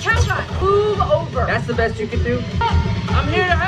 count on. Move over. That's the best you can do. I'm here to